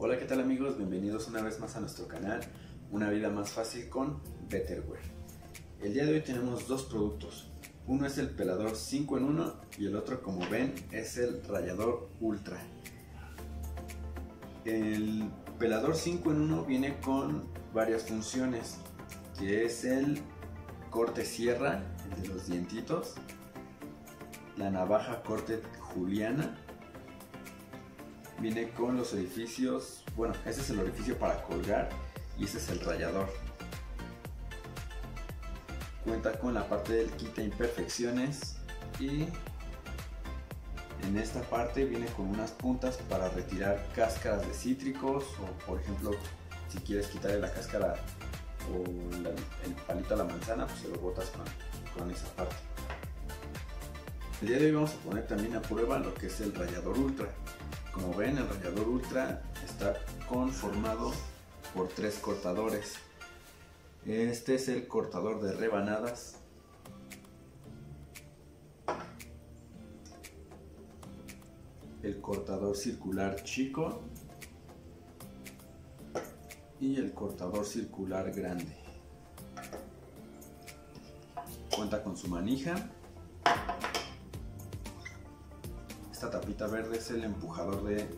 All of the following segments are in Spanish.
Hola, ¿qué tal amigos? Bienvenidos una vez más a nuestro canal Una Vida Más Fácil con Betterware. El día de hoy tenemos dos productos. Uno es el pelador 5 en 1 y el otro, como ven, es el rallador ultra. El pelador 5 en 1 viene con varias funciones, que es el corte sierra, el de los dientitos, la navaja corte juliana. Viene con los orificios, bueno, este es el orificio para colgar y este es el rallador. Cuenta con la parte del quita imperfecciones y en esta parte viene con unas puntas para retirar cáscaras de cítricos, o por ejemplo, si quieres quitarle la cáscara o el palito a la manzana, pues se lo botas con esa parte. El día de hoy vamos a poner también a prueba lo que es el rallador ultra. Como ven, el rallador ultra está conformado por tres cortadores. Este es el cortador de rebanadas. El cortador circular chico. Y el cortador circular grande. Cuenta con su manija. Esta tapita verde es el empujador de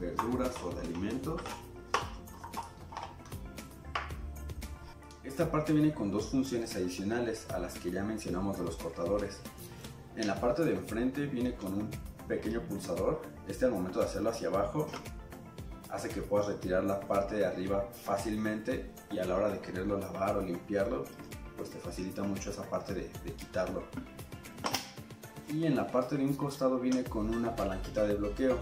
verduras o de alimentos. Esta parte viene con dos funciones adicionales a las que ya mencionamos de los cortadores. En la parte de enfrente viene con un pequeño pulsador. Este, al momento de hacerlo hacia abajo, hace que puedas retirar la parte de arriba fácilmente, y a la hora de quererlo lavar o limpiarlo, pues te facilita mucho esa parte de quitarlo. Y en la parte de un costado viene con una palanquita de bloqueo.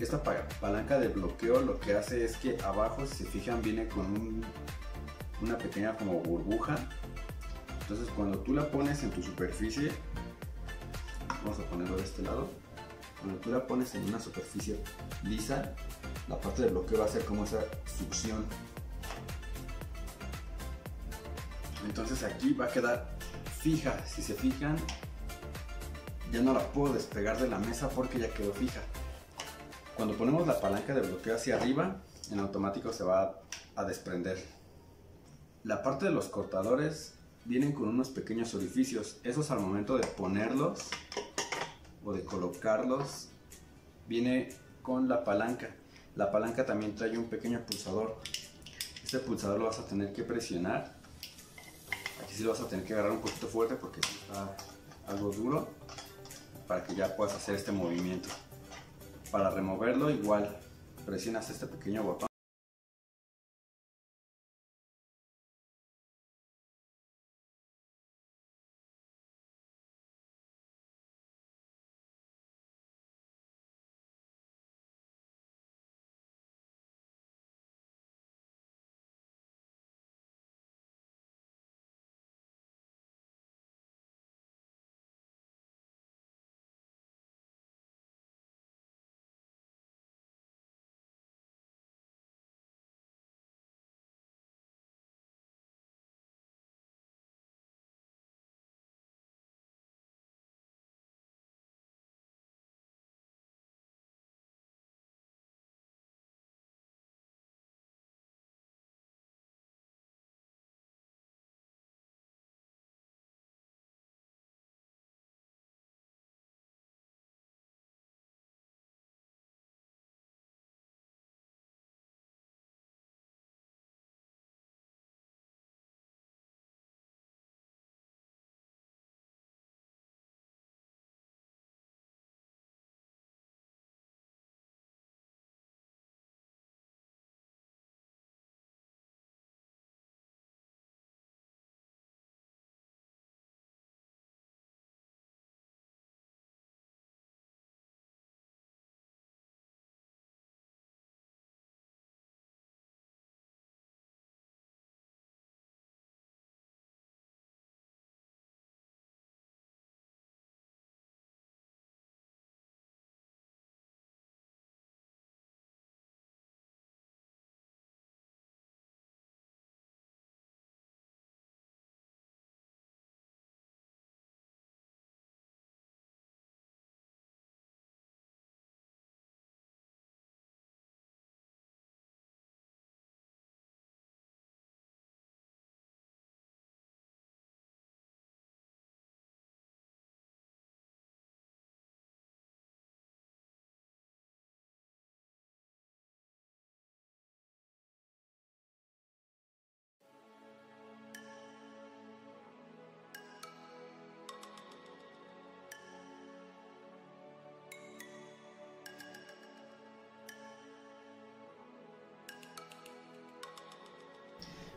Esta palanca de bloqueo lo que hace es que abajo, si se fijan, viene con una pequeña como burbuja. Entonces cuando tú la pones en tu superficie, vamos a ponerlo de este lado, cuando tú la pones en una superficie lisa, la parte de bloqueo va a hacer como esa succión. Entonces aquí va a quedar fija. Si se fijan, ya no la puedo despegar de la mesa porque ya quedó fija. Cuando ponemos la palanca de bloqueo hacia arriba, en automático se va a desprender. La parte de los cortadores vienen con unos pequeños orificios. Esos, al momento de ponerlos o de colocarlos, viene con la palanca. La palanca también trae un pequeño pulsador. Este pulsador lo vas a tener que presionar. Aquí sí lo vas a tener que agarrar un poquito fuerte porque está algo duro, para que ya puedas hacer este movimiento. Para removerlo, igual presionas este pequeño botón.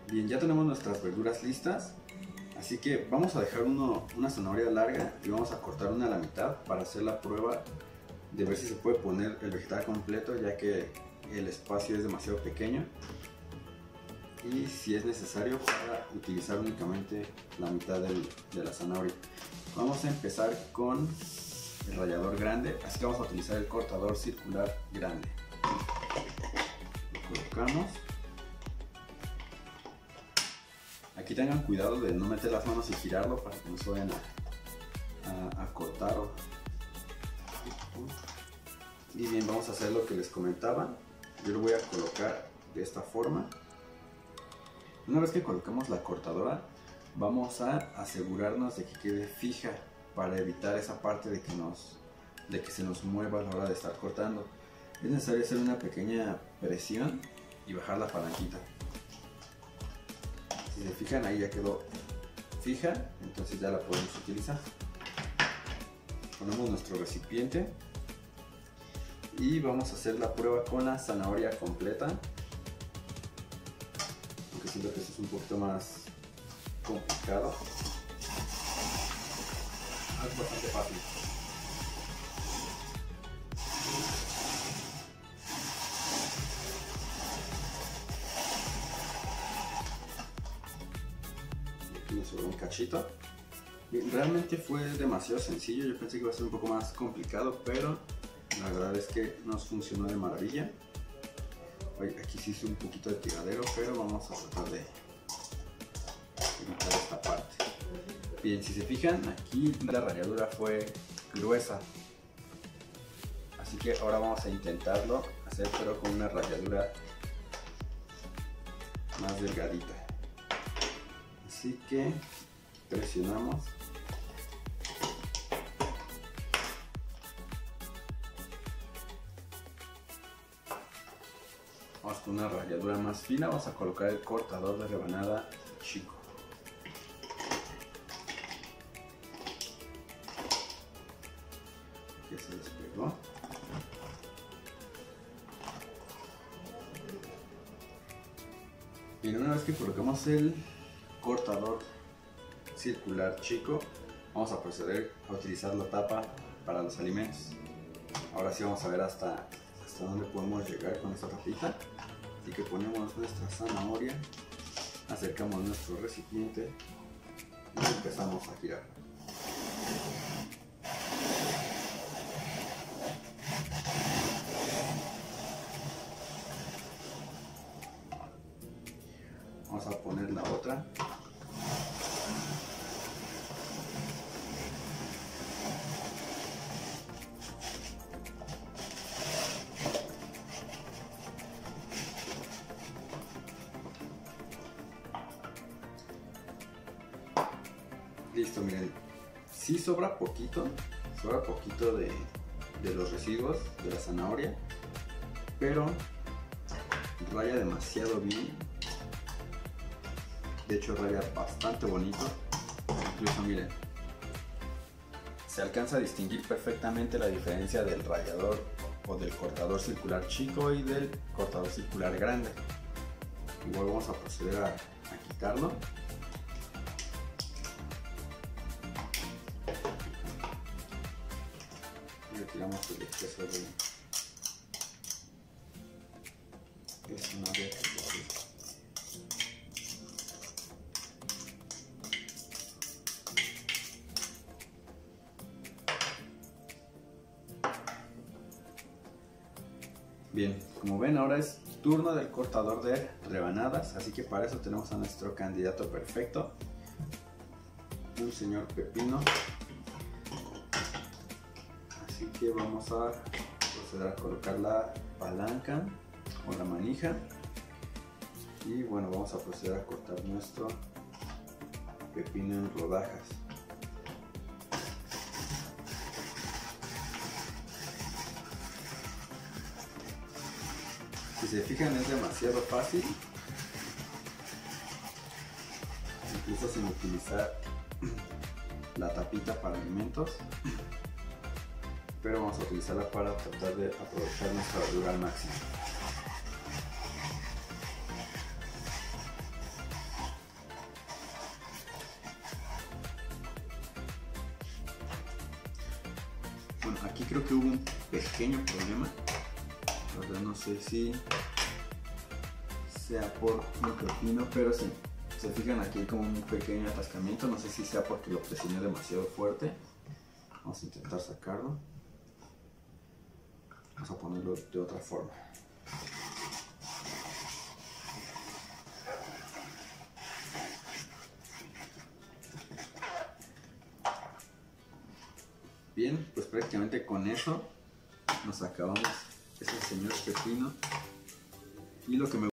Bien, ya tenemos nuestras verduras listas, así que vamos a dejar una zanahoria larga y vamos a cortar una a la mitad para hacer la prueba de ver si se puede poner el vegetal completo, ya que el espacio es demasiado pequeño y si es necesario para utilizar únicamente la mitad de la zanahoria. Vamos a empezar con el rallador grande, así que vamos a utilizar el cortador circular grande. Lo colocamos. Aquí tengan cuidado de no meter las manos y girarlo para que no se vayan a cortar. Y bien, vamos a hacer lo que les comentaba. Yo lo voy a colocar de esta forma. Una vez que colocamos la cortadora, vamos a asegurarnos de que quede fija para evitar esa parte de que se nos mueva a la hora de estar cortando. Es necesario hacer una pequeña presión y bajar la palanquita. Si se fijan, ahí ya quedó fija, entonces ya la podemos utilizar. Ponemos nuestro recipiente y vamos a hacer la prueba con la zanahoria completa, aunque siento que esto es un poquito más complicado. Es bastante fácil. Y aquí nos sobró un cachito. Realmente fue demasiado sencillo, yo pensé que iba a ser un poco más complicado, pero la verdad es que nos funcionó de maravilla. Aquí sí hice un poquito de tiradero, pero vamos a tratar de quitar esta parte. Bien, si se fijan, aquí la ralladura fue gruesa, así que ahora vamos a intentarlo hacer, pero con una ralladura más delgadita. Así que presionamos. Vamos con una ralladura más fina, vamos a colocar el cortador de rebanada chico. Que se despegó. Bien, una vez que colocamos el cortador circular chico, vamos a proceder a utilizar la tapa para los alimentos. Ahora sí vamos a ver hasta dónde podemos llegar con esta tapita. Así que ponemos nuestra zanahoria, acercamos nuestro recipiente y empezamos a girar. Vamos a poner la otra. Listo, miren, sí sobra poquito de los residuos de la zanahoria, pero raya demasiado bien. De hecho, raya bastante bonito. Incluso miren, se alcanza a distinguir perfectamente la diferencia del rallador o del cortador circular chico y del cortador circular grande. Igual vamos a proceder a quitarlo. Retiramos el exceso de esta zanahoria. Bien, como ven, ahora es turno del cortador de rebanadas, así que para eso tenemos a nuestro candidato perfecto, un señor pepino. Así que vamos a proceder a colocar la palanca o la manija y bueno, vamos a proceder a cortar nuestro pepino en rodajas. Si se fijan, es demasiado fácil, incluso sin utilizar la tapita para alimentos, pero vamos a utilizarla para tratar de aprovechar nuestra verdura al máximo. pequeño problema. Ahora no sé si sea por lo que opino, pero sí. Se fijan aquí como un pequeño atascamiento, no sé si sea porque lo presioné demasiado fuerte. Vamos a intentar sacarlo. Vamos a ponerlo de otra forma. Bien, pues prácticamente con eso nos acabamos ese señor pepino. Y lo que me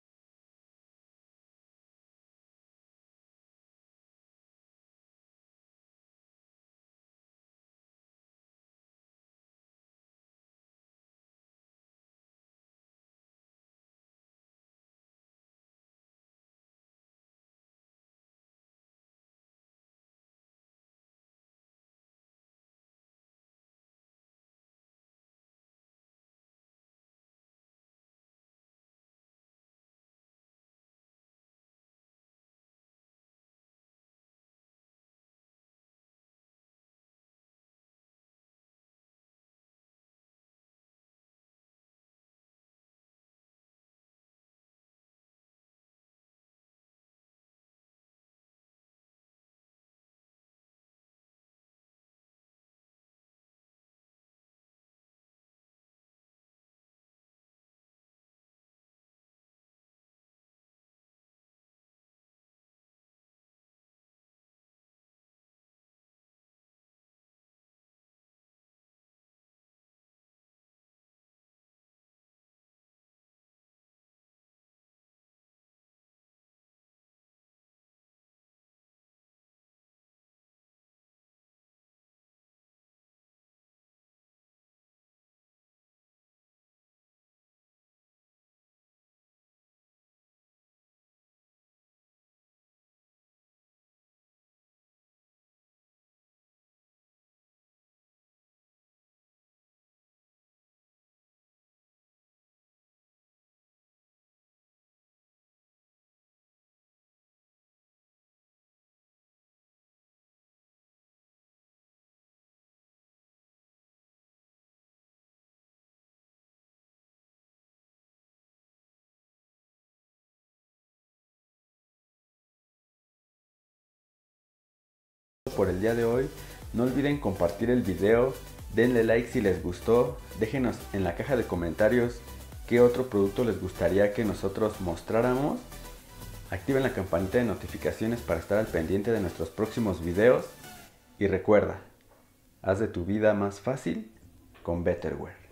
por el día de hoy, no olviden compartir el video, denle like si les gustó, déjenos en la caja de comentarios qué otro producto les gustaría que nosotros mostráramos, activen la campanita de notificaciones para estar al pendiente de nuestros próximos videos y recuerda, haz de tu vida más fácil con Betterware.